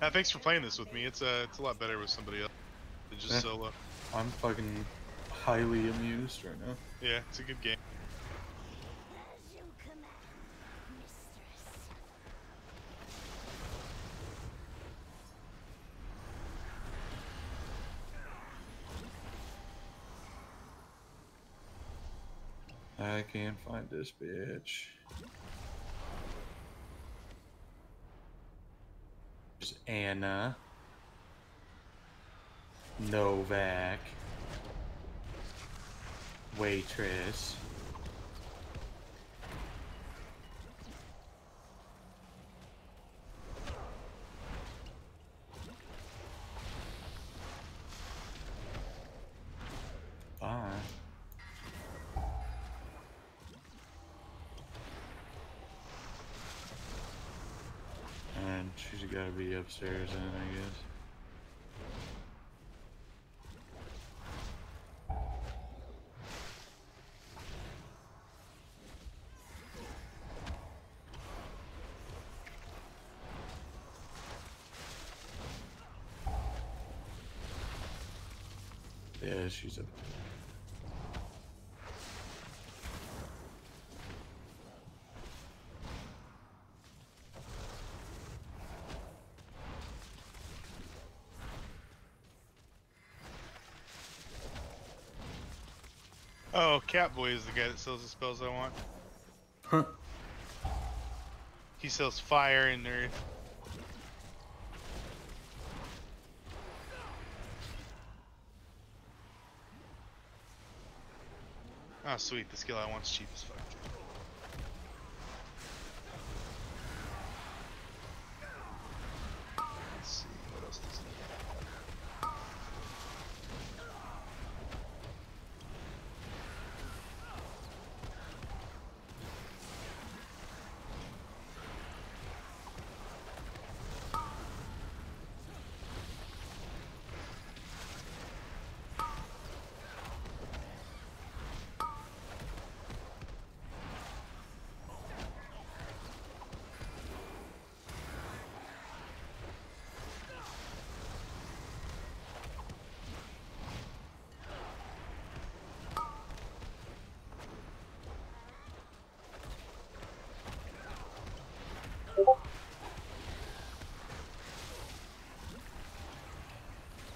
Thanks for playing this with me. It's a lot better with somebody else than just solo. I'm fucking highly amused right now. Yeah, it's a good game. I can't find this bitch. There's Anna Novak, waitress. She's gotta be upstairs then, I guess. Yeah, she's up there. Oh, Catboy is the guy that sells the spells I want. Huh. He sells fire and earth. Oh, sweet. The skill I want's cheap as fuck.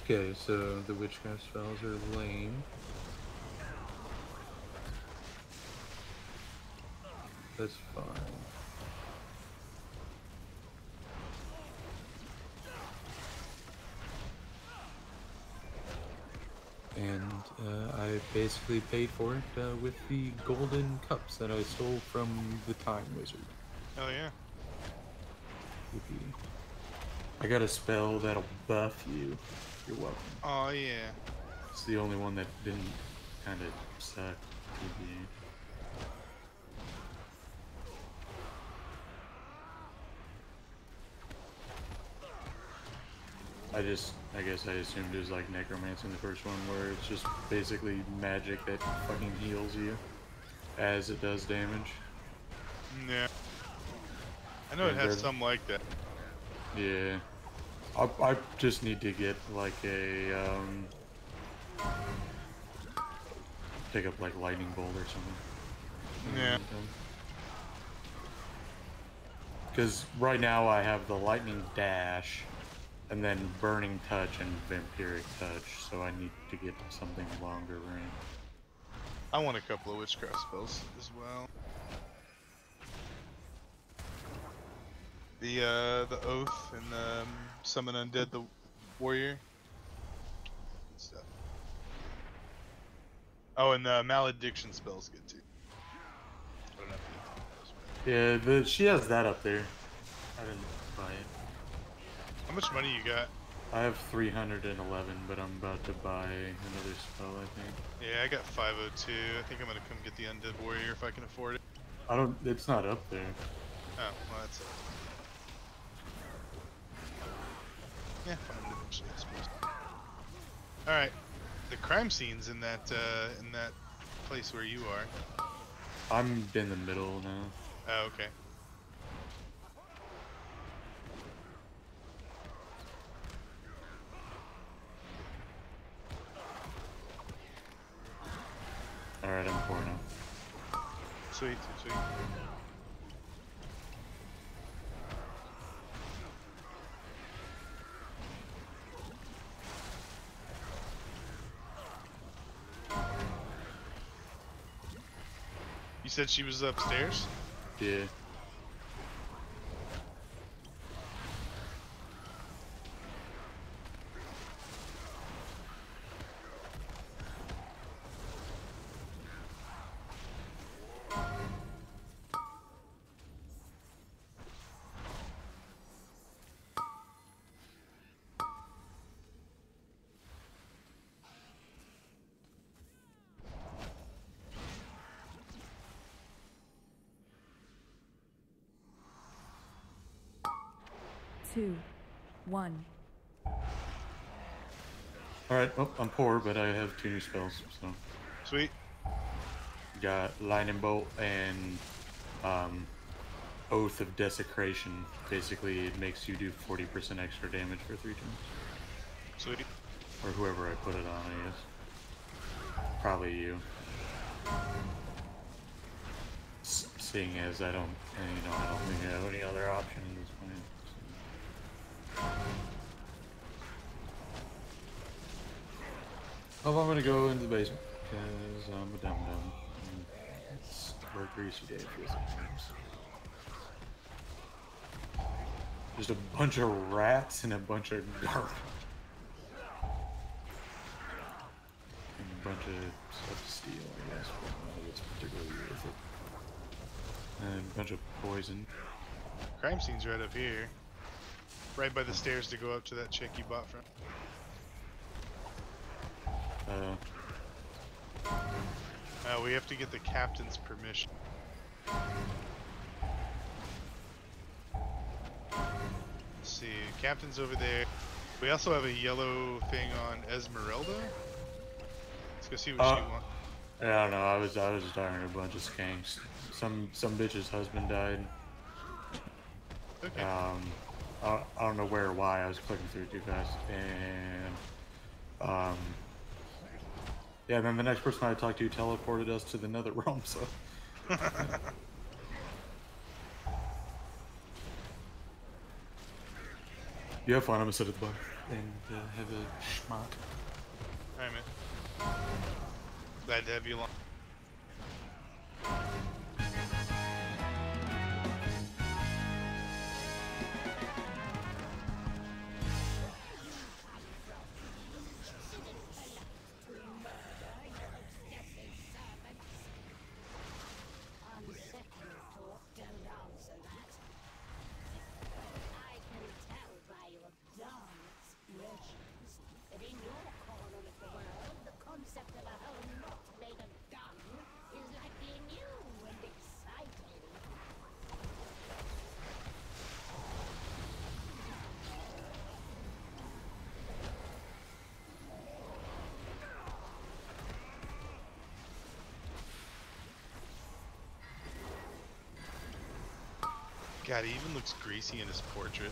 Okay, so the witchcraft spells are lame. That's fine. And I basically paid for it with the golden cups that I stole from the Time Wizard. Oh yeah. I got a spell that'll buff you. You're welcome. Oh yeah. It's the only one that didn't kind of suck. I guess I assumed it was like necromancy in the first one, where it's just basically magic that fucking heals you as it does damage. Yeah. I know it has some like that. Yeah. I just need to get like a pick up like lightning bolt or something. Yeah. Because right now I have the lightning dash, and then burning touch and vampiric touch, so I need to get something longer range. I want a couple of witchcraft spells as well. The oath and summon undead the warrior. Good stuff. Oh, and the malediction spell's good too. I don't know if you get those, but... Yeah, she has that up there. I didn't buy it. How much money you got? I have 311, but I'm about to buy another spell, I think. Yeah, I got 502. I think I'm gonna come get the undead warrior if I can afford it. I don't. It's not up there. Oh, well, that's it. Yeah, find it eventually, I suppose. All right, the crime scene's in that place where you are. I'm in the middle now. Oh, okay. Alright, I'm poor now. Sweet, sweet. You said she was upstairs? Yeah. Alright, oh, I'm poor, but I have two new spells, so. Sweet. Got Lightning Bolt and Oath of Desecration. Basically, it makes you do 40% extra damage for 3 turns. Sweet. Or whoever I put it on, I guess. Probably you. Seeing as I don't, you know, I don't think I have any other option at this point. Oh, I'm gonna go into the basement because I'm a dum-dum. It's where Greasy Dave feels like. Just a bunch of rats and a bunch of garbage. And a bunch of stuff to steal, I guess. It's particularly worth it. And a bunch of poison. Crime scene's right up here. Right by the stairs to go up to that chick you bought from. We have to get the captain's permission. Let's see, captain's over there. We also have a yellow thing on Esmeralda. Let's go see what she wants. I don't know. I was just talking to a bunch of skanks. Some bitch's husband died. Okay. I don't know where or why I was clicking through too fast, and yeah, man, the next person I talked to teleported us to the nether realm, so. You have fun, I'm gonna sit at the bar and have a schmuck. Alright, man. Glad to have you along. God, he even looks greasy in his portrait.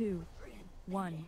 3, 2, 1.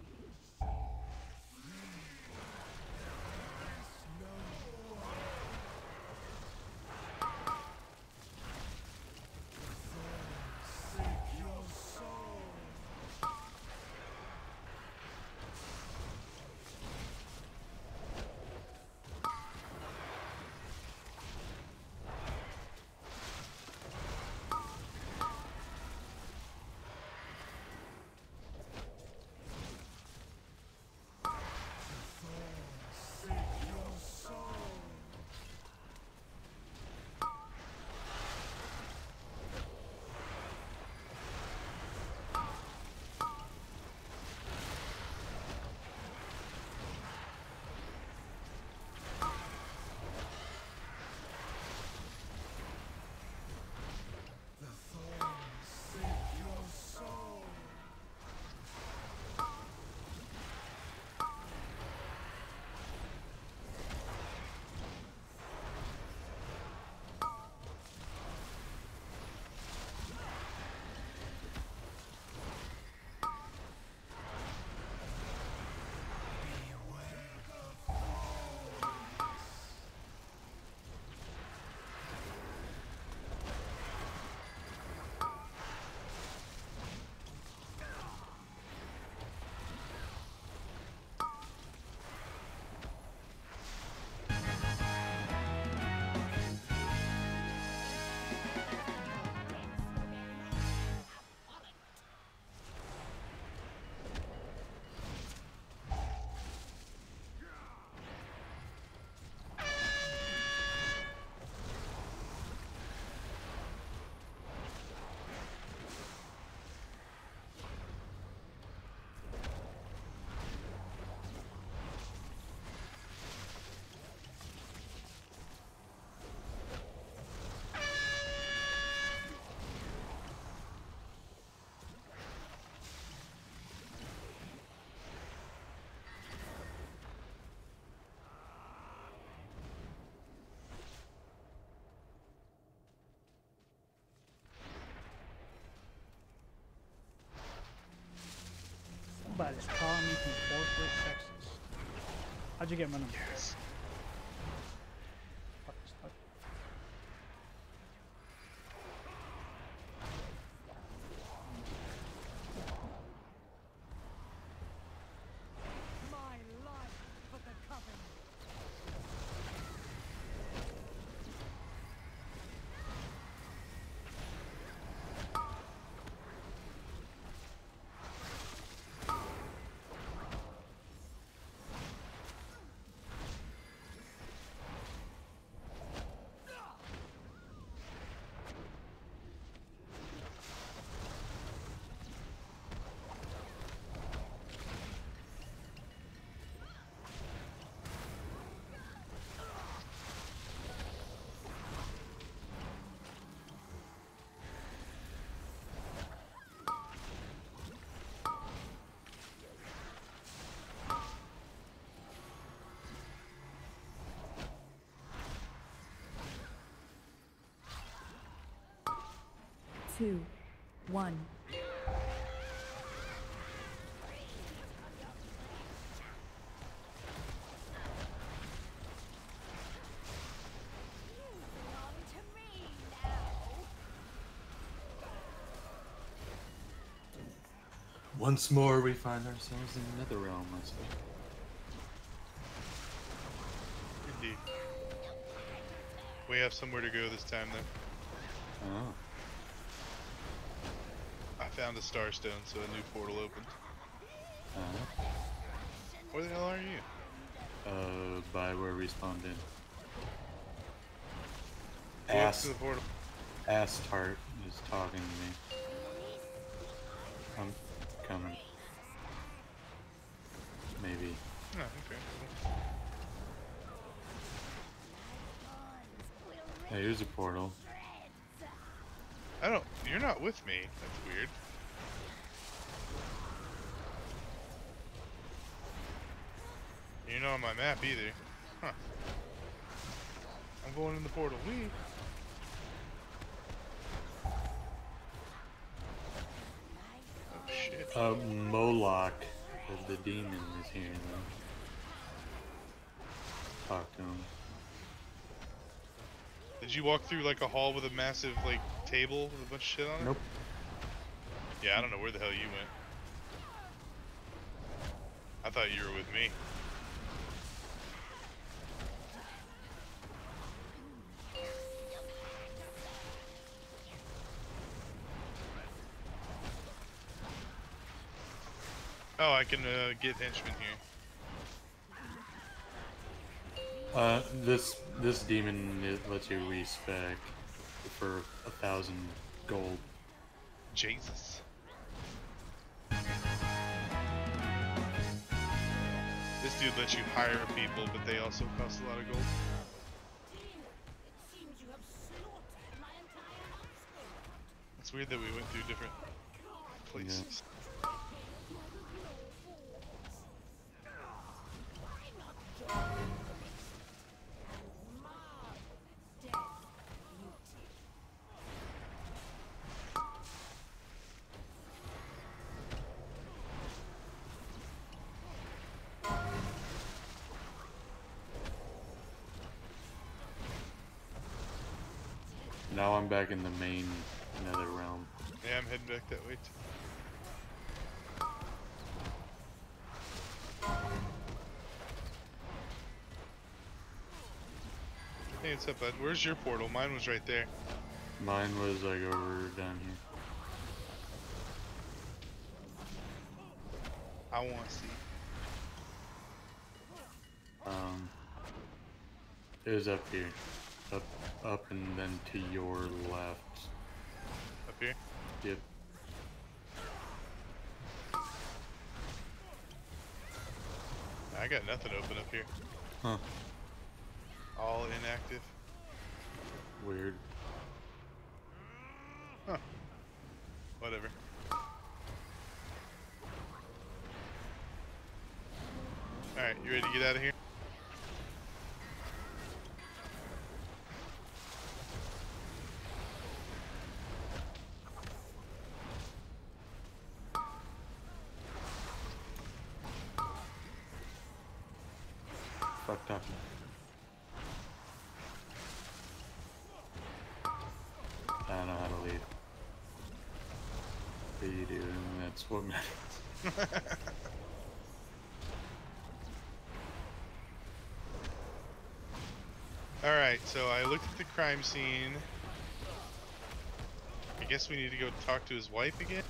Somebody's calling me from Fort Worth, Texas. How'd you get my number? Yes. Two, 1. Once more, we find ourselves in another realm, I suppose. Indeed. We have somewhere to go this time, though. Oh. Found a Starstone, so a new portal opened. Where the hell are you? By where we spawned in. Ass to the portal. Asstart is talking to me. I'm coming. Maybe. Oh, okay. Hey, here's a portal. I don't. You're not with me. That's weird. You're not on my map either. Huh. I'm going in the portal. Wee! Oh, shit. Moloch is the demon is here though. Talk to him. Did you walk through like a hall with a massive like table with a bunch of shit on it? Nope. Yeah, I don't know where the hell you went. I thought you were with me. Oh, I can get henchmen here. This demon it lets you respec for 1,000 gold. Jesus. This dude lets you hire people, but they also cost a lot of gold. It's weird that we went through different places. Yeah. Now I'm back in the main nether realm. Yeah, I'm heading back that way too. Hey, what's up, bud? Where's your portal? Mine was right there. Mine was like over down here. I want to see. It was up here, up, and then to your left. Up here. Yep. I got nothing open up here. Huh. All inactive. Weird. Huh. Whatever. Alright, you ready to get out of here? Fuck talking. I don't know how to leave. But you do, and that's what matters. Alright, so I looked at the crime scene. I guess we need to go talk to his wife again?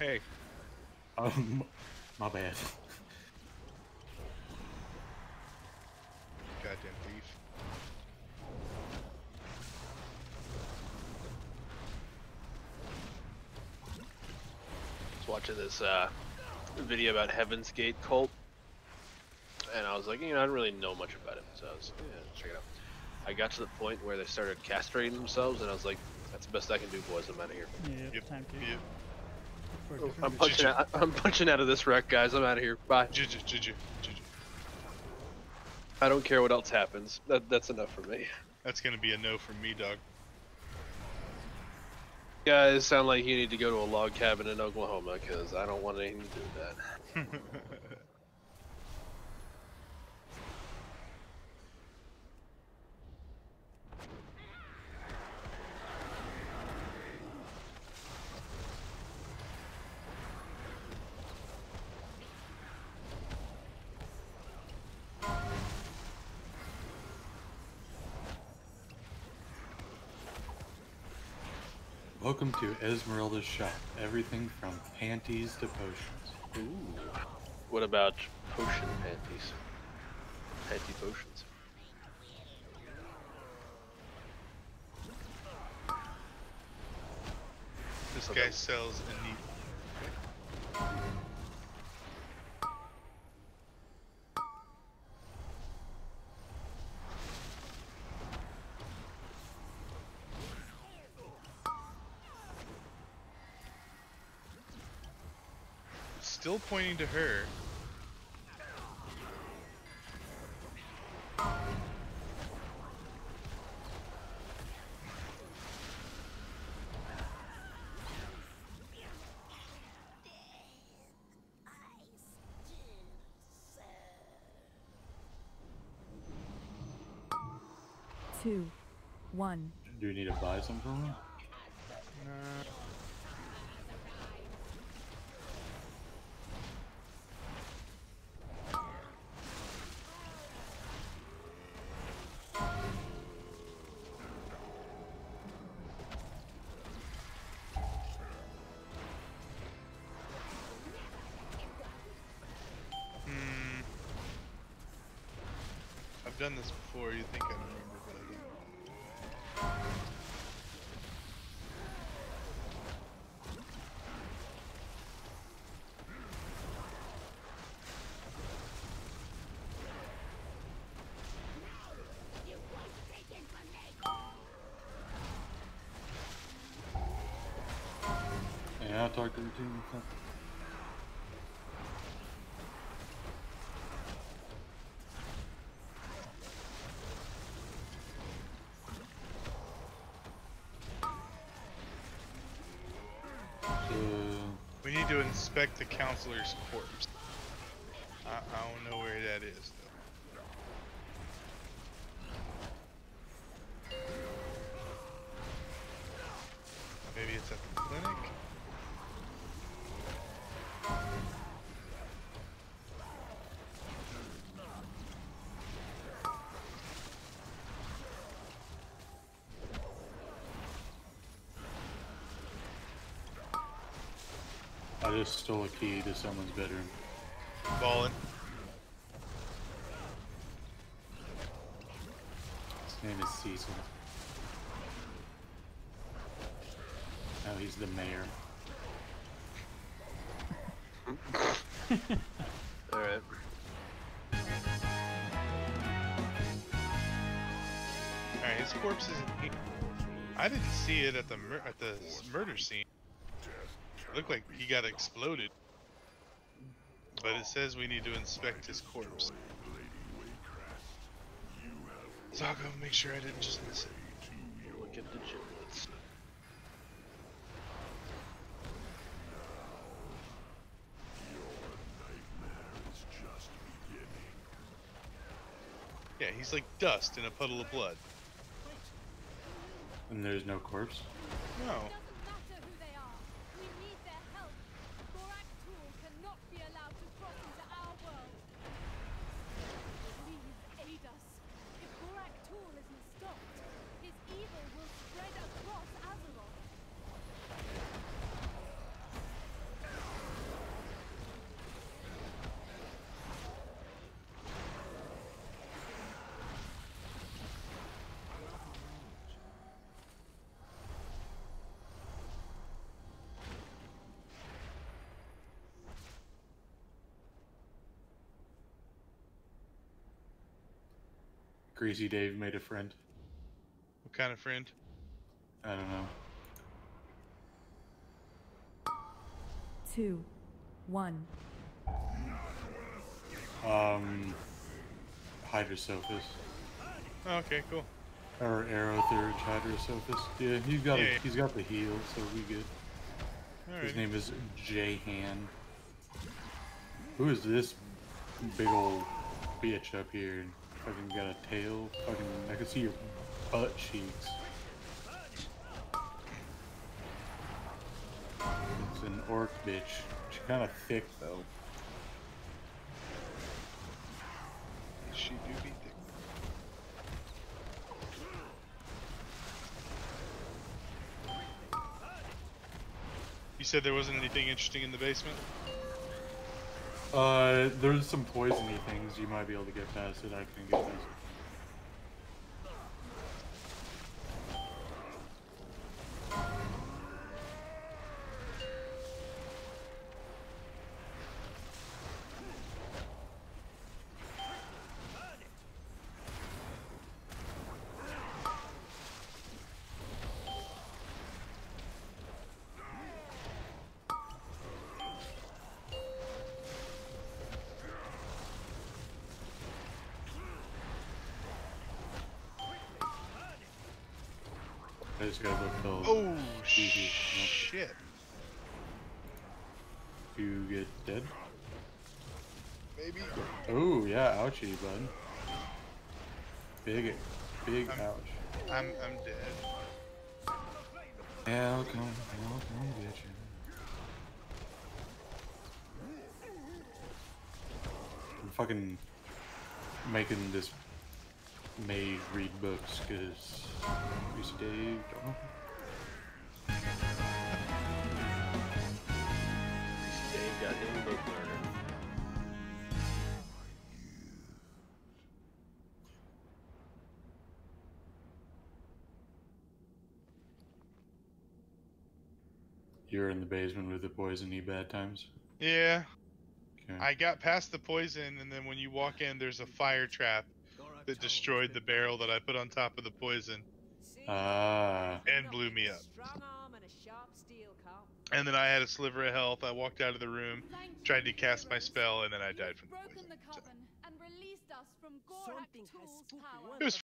Hey. My bad. Goddamn thief. Watching this video about Heaven's Gate cult, and I was like, you know, I don't really know much about it, so I was check it out. I got to the point where they started castrating themselves, and I was like, that's the best I can do, boys. I'm out of here. Yeah, yep. Time to. Yep. Oh, I'm punching out. I'm punching out of this wreck, guys. I'm out of here. Bye. GG. I don't care what else happens. That's enough for me. That's gonna be a no from me, dog. Guys sound like you need to go to a log cabin in Oklahoma, because I don't want anything to do with that. Welcome to Esmeralda's shop. Everything from panties to potions. Ooh. What about potion panties? Panty potions. This guy sells a neat. Still pointing to her. Do you need to buy something from her? I've done this before, you think I remember, but I didn't. Yeah, I talked to the team. To inspect the counselor's corpse. I don't know where that is though. Maybe it's at the clinic? I just stole a key to someone's bedroom. Ballin'. His name is Cecil. Now he's the mayor. Alright. Alright, his corpse isn't. I didn't see it at the murder scene. Looked like he got exploded, but it says we need to inspect his corpse. So I'll go make sure I didn't just miss it. Look at the giblets. Yeah, he's like dust in a puddle of blood. And there's no corpse? No. Crazy Dave made a friend. What kind of friend? I don't know. 2, 1. Hydrosophus. Oh, okay, cool. Or Arrow Third Hydrosophus. Yeah, he's got the heal, so we good. Alrighty. His name is Jayhan. Who is this big old bitch up here? Fucking got a tail. Fucking, I can see your butt cheeks. It's an orc bitch. She's kind of thick though. She do be thick. You said there wasn't anything interesting in the basement? There's some poisony things you might be able to get past that I couldn't get past. I just gotta go kill. Oh shit! You get dead? Maybe. Oh yeah, ouchie, bud. Big ouch. I'm dead. Welcome, bitch. I'm fucking making this. May read books because Crazy Dave don't know. Crazy Dave got him book learner. You're in the basement with the poisony bad times? Yeah. Okay. I got past the poison, and then when you walk in, there's a fire trap that destroyed the barrel that I put on top of the poison and blew me up. And then I had a sliver of health. I walked out of the room, tried to cast my spell, and then I died from the poison. So. It was